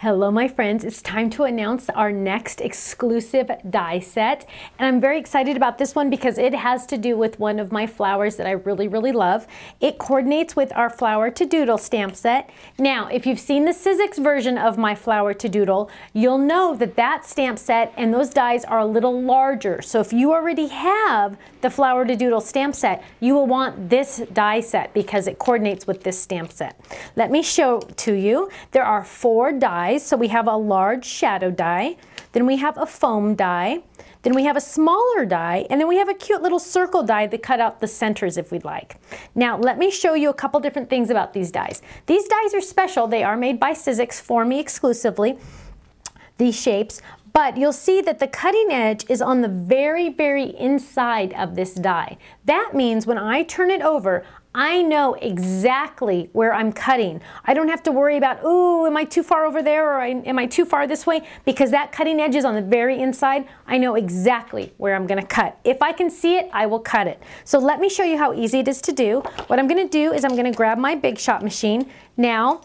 Hello my friends, it's time to announce our next exclusive die set, and I'm very excited about this one because it has to do with one of my flowers that I really love. It coordinates with our Flower to Doodle stamp set. Now if you've seen the Sizzix version of my Flower to Doodle, you'll know that that stamp set and those dies are a little larger. So if you already have the Flower to Doodle stamp set, you will want this die set because it coordinates with this stamp set. Let me show to you. There are 4 dies. So we have a large shadow die, then we have a foam die, then we have a smaller die, and then we have a cute little circle die that cut out the centers if we'd like. Now let me show you a couple different things about these dies. These dies are special. They are made by Sizzix for me exclusively, these shapes, but you'll see that the cutting edge is on the very inside of this die. That means when I turn it over, I know exactly where I'm cutting. I don't have to worry about, ooh, am I too far over there, or am I too far this way? Because that cutting edge is on the very inside. I know exactly where I'm gonna cut. If I can see it, I will cut it. So let me show you how easy it is to do. What I'm gonna do is I'm gonna grab my Big Shot machine. Now,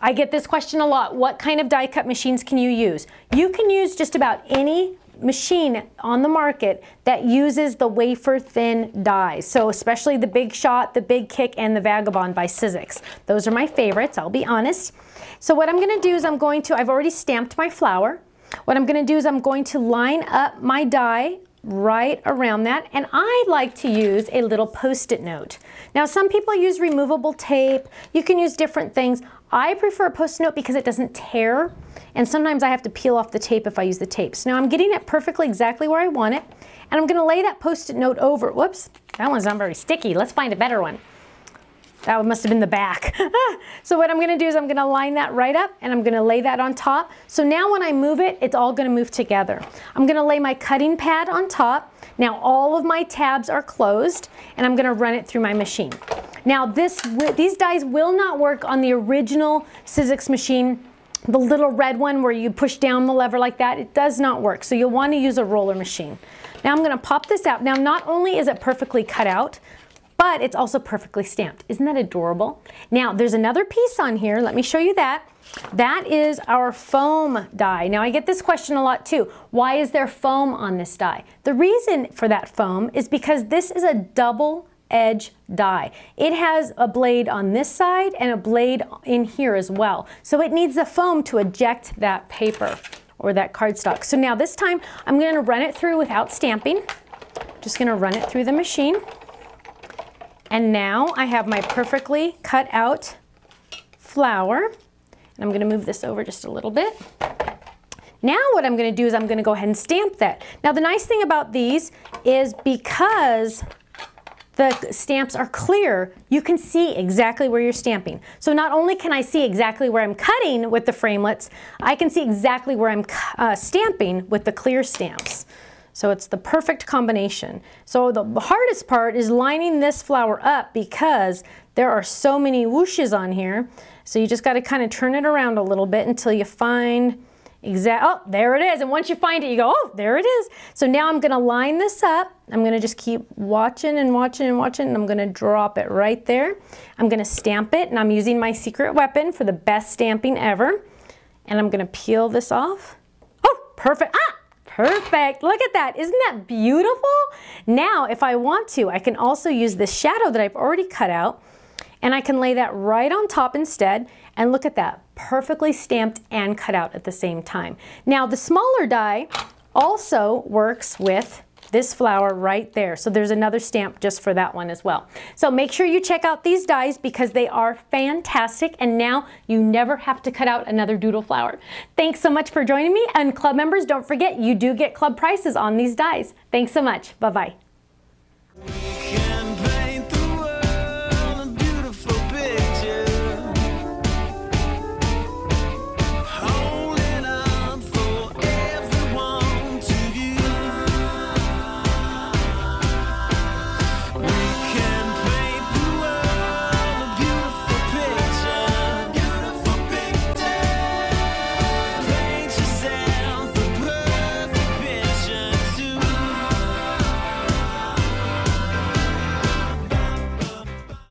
I get this question a lot. What kind of die cut machines can you use? You can use just about any machine on the market that uses the wafer thin dies. So especially the Big Shot, the Big Kick, and the Vagabond by Sizzix. Those are my favorites, I'll be honest. So what I'm going to do is I've already stamped my flower. What I'm going to do is I'm going to line up my die right around that, and I like to use a little post-it note. Now some people use removable tape, you can use different things. I prefer a post-it note because it doesn't tear, and sometimes I have to peel off the tape if I use the tape. So now I'm getting it perfectly exactly where I want it, and I'm going to lay that post-it note over. Whoops, that one's not very sticky. Let's find a better one. That one must have been the back. So what I'm going to do is I'm going to line that right up, and I'm going to lay that on top. So now when I move it, it's all going to move together. I'm going to lay my cutting pad on top. Now all of my tabs are closed, and I'm going to run it through my machine. Now these dies will not work on the original Sizzix machine, the little red one where you push down the lever like that. It does not work, so you'll want to use a roller machine. Now I'm going to pop this out. Now not only is it perfectly cut out, but it's also perfectly stamped. Isn't that adorable? Now there's another piece on here, let me show you that. That is our foam die. Now I get this question a lot too. Why is there foam on this die? The reason for that foam is because this is a double edge die. It has a blade on this side and a blade in here as well. So it needs the foam to eject that paper or that cardstock. So now this time I'm going to run it through without stamping. Just going to run it through the machine. And now I have my perfectly cut out flower, and I'm going to move this over just a little bit. Now what I'm going to do is I'm going to go ahead and stamp that. Now the nice thing about these is because the stamps are clear, you can see exactly where you're stamping. So not only can I see exactly where I'm cutting with the framelets, I can see exactly where I'm stamping with the clear stamps. So it's the perfect combination. So the hardest part is lining this flower up because there are so many whooshes on here. So you just gotta kind of turn it around a little bit until you find oh, there it is. And once you find it, you go, oh, there it is. So now I'm gonna line this up. I'm gonna just keep watching and watching and watching, and I'm gonna drop it right there. I'm gonna stamp it, and I'm using my secret weapon for the best stamping ever. And I'm gonna peel this off. Oh, perfect. Ah! Perfect, look at that, isn't that beautiful? Now, if I want to, I can also use this shadow that I've already cut out, and I can lay that right on top instead, and look at that, perfectly stamped and cut out at the same time. Now, the smaller die also works with this flower right there, so there's another stamp just for that one as well. So make sure you check out these dies because they are fantastic, and now you never have to cut out another doodle flower. Thanks so much for joining me, and club members, don't forget you do get club prices on these dies. Thanks so much, bye-bye.